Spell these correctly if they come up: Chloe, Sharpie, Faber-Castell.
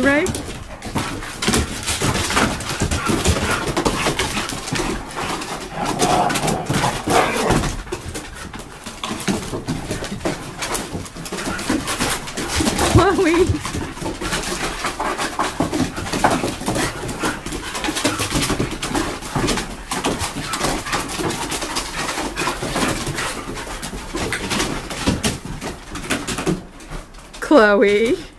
Chloe ride? Chloe! Chloe.